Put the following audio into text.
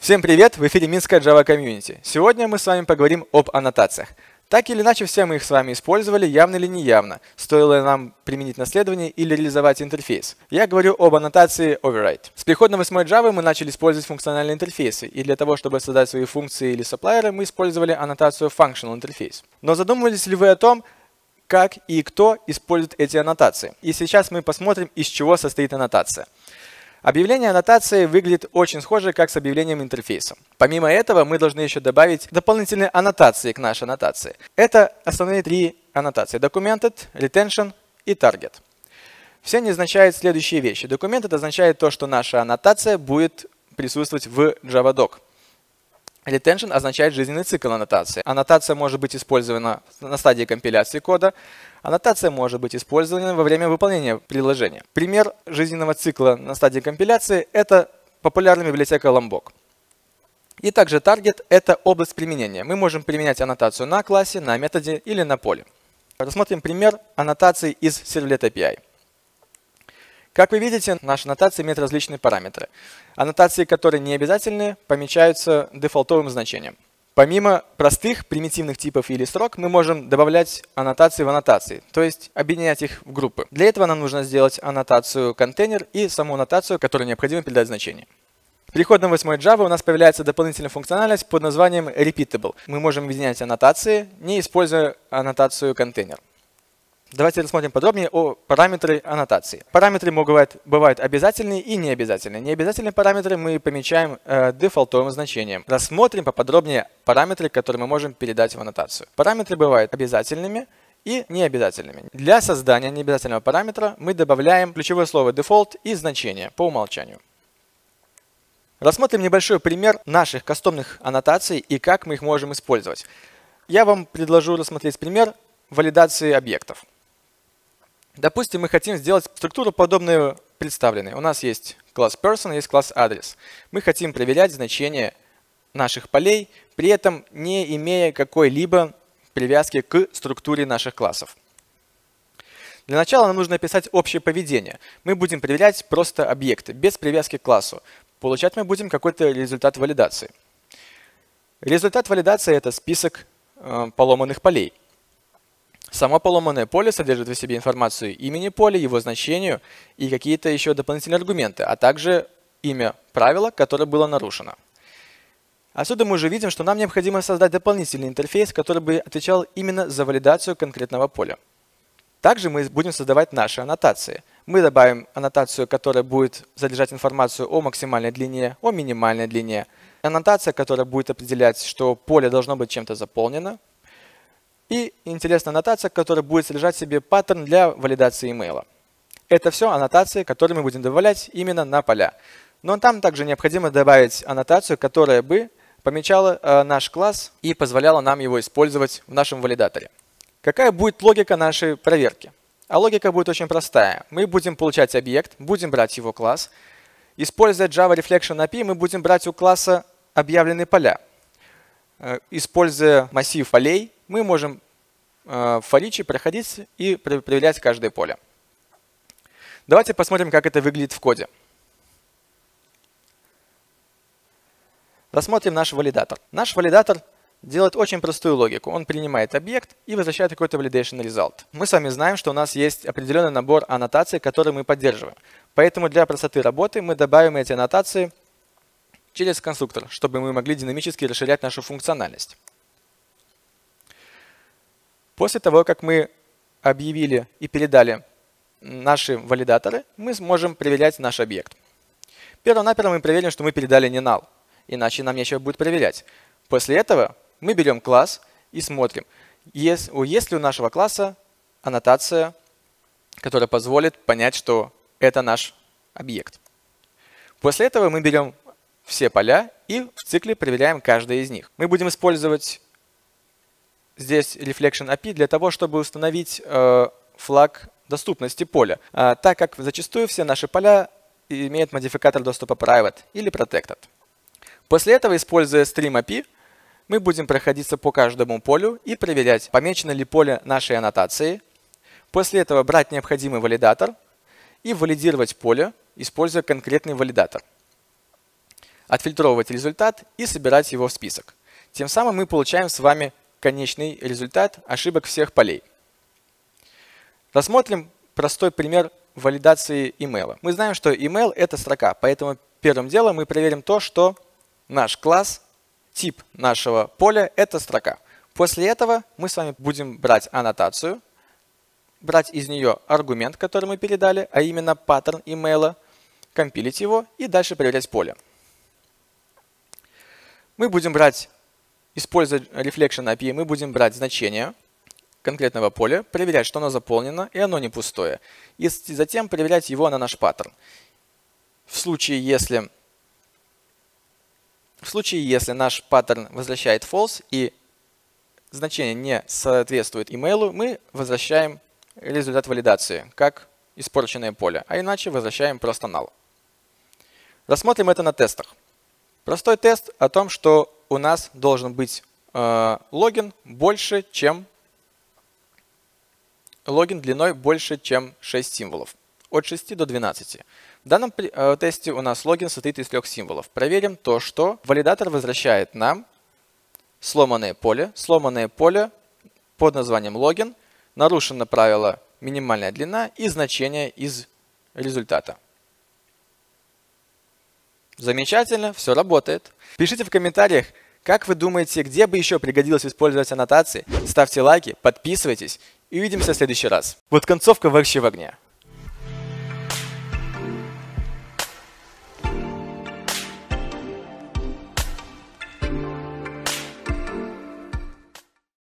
Всем привет! В эфире Минская Java Community. Сегодня мы с вами поговорим об аннотациях. Так или иначе, все мы их с вами использовали, явно или неявно, стоило нам применить наследование или реализовать интерфейс. Я говорю об аннотации Override. С приходом 8-й Java мы начали использовать функциональные интерфейсы, и для того, чтобы создать свои функции или сапплайеры, мы использовали аннотацию Functional Interface. Но задумывались ли вы о том, как и кто использует эти аннотации? И сейчас мы посмотрим, из чего состоит аннотация. Объявление аннотации выглядит очень схоже, как с объявлением интерфейса. Помимо этого, мы должны еще добавить дополнительные аннотации к нашей аннотации. Это основные три аннотации: Documented, Retention и Target. Все они означают следующие вещи. Documented означает то, что наша аннотация будет присутствовать в JavaDoc. Retention означает жизненный цикл аннотации. Аннотация может быть использована на стадии компиляции кода. Аннотация может быть использована во время выполнения приложения. Пример жизненного цикла на стадии компиляции – это популярная библиотека Lombok. И также Target – это область применения. Мы можем применять аннотацию на классе, на методе или на поле. Рассмотрим пример аннотации из Servlet API. Как вы видите, наши аннотации имеют различные параметры. Аннотации, которые не обязательны, помечаются дефолтовым значением. Помимо простых, примитивных типов или строк, мы можем добавлять аннотации в аннотации, то есть объединять их в группы. Для этого нам нужно сделать аннотацию контейнер и саму аннотацию, которой необходимо передать значение. С приходом 8-й Java у нас появляется дополнительная функциональность под названием Repeatable. Мы можем объединять аннотации, не используя аннотацию контейнер. Давайте рассмотрим подробнее о параметры аннотации. Параметры бывают обязательные и необязательные. Необязательные параметры мы помечаем дефолтовым значением. Рассмотрим поподробнее параметры, которые мы можем передать в аннотацию. Параметры бывают обязательными и необязательными. Для создания необязательного параметра мы добавляем ключевое слово «дефолт» и значение по умолчанию. Рассмотрим небольшой пример наших кастомных аннотаций и как мы их можем использовать. Я вам предложу рассмотреть пример валидации объектов. Допустим, мы хотим сделать структуру, подобную представленной. У нас есть класс Person, есть класс Адрес. Мы хотим проверять значение наших полей, при этом не имея какой-либо привязки к структуре наших классов. Для начала нам нужно описать общее поведение. Мы будем проверять просто объекты, без привязки к классу. Получать мы будем какой-то результат валидации. Результат валидации – это список поломанных полей. Само поломанное поле содержит в себе информацию имени поля, его значению и какие-то еще дополнительные аргументы, а также имя правила, которое было нарушено. Отсюда мы уже видим, что нам необходимо создать дополнительный интерфейс, который бы отвечал именно за валидацию конкретного поля. Также мы будем создавать наши аннотации. Мы добавим аннотацию, которая будет содержать информацию о максимальной длине, о минимальной длине. Аннотация, которая будет определять, что поле должно быть чем-то заполнено. И интересная аннотация, которая будет содержать в себе паттерн для валидации имейла. Это все аннотации, которые мы будем добавлять именно на поля. Но там также необходимо добавить аннотацию, которая бы помечала наш класс и позволяла нам его использовать в нашем валидаторе. Какая будет логика нашей проверки? А логика будет очень простая. Мы будем получать объект, будем брать его класс. Используя Java Reflection API, мы будем брать у класса объявленные поля. Используя массив полей, мы можем в фориче проходить и проверять каждое поле. Давайте посмотрим, как это выглядит в коде. Рассмотрим наш валидатор. Наш валидатор делает очень простую логику. Он принимает объект и возвращает какой-то validation result. Мы с вами знаем, что у нас есть определенный набор аннотаций, которые мы поддерживаем. Поэтому для простоты работы мы добавим эти аннотации через конструктор, чтобы мы могли динамически расширять нашу функциональность. После того, как мы объявили и передали наши валидаторы, мы сможем проверять наш объект. Первонаперво мы проверим, что мы передали не null, иначе нам нечего будет проверять. После этого мы берем класс и смотрим, есть ли у нашего класса аннотация, которая позволит понять, что это наш объект. После этого мы берем все поля и в цикле проверяем каждое из них. Мы будем использовать здесь Reflection API для того, чтобы установить флаг доступности поля, так как зачастую все наши поля имеют модификатор доступа Private или Protected. После этого, используя Stream API, мы будем проходиться по каждому полю и проверять, помечено ли поле нашей аннотации. После этого брать необходимый валидатор и валидировать поле используя конкретный валидатор, отфильтровывать результат и собирать его в список. Тем самым мы получаем с вами конечный результат ошибок всех полей. Рассмотрим простой пример валидации email. Мы знаем, что email — это строка, поэтому первым делом мы проверим то, что наш класс, тип нашего поля — это строка. После этого мы с вами будем брать аннотацию, брать из нее аргумент, который мы передали, а именно паттерн имейла, компилить его и дальше проверять поле. Мы будем брать, используя Reflection API, мы будем брать значение конкретного поля, проверять, что оно заполнено и оно не пустое. И затем проверять его на наш паттерн. В случае, если наш паттерн возвращает false и значение не соответствует имейлу, мы возвращаем результат валидации как испорченное поле, а иначе возвращаем просто null. Рассмотрим это на тестах. Простой тест о том, что у нас должен быть логин больше, чем логин длиной больше, чем 6 символов, от 6 до 12. В данном тесте у нас логин состоит из 3 символов. Проверим то, что валидатор возвращает нам сломанное поле под названием логин, нарушено правило минимальная длина и значение из результата. Замечательно, все работает. Пишите в комментариях, как вы думаете, где бы еще пригодилось использовать аннотации. Ставьте лайки, подписывайтесь и увидимся в следующий раз. Вот концовка вообще в огне.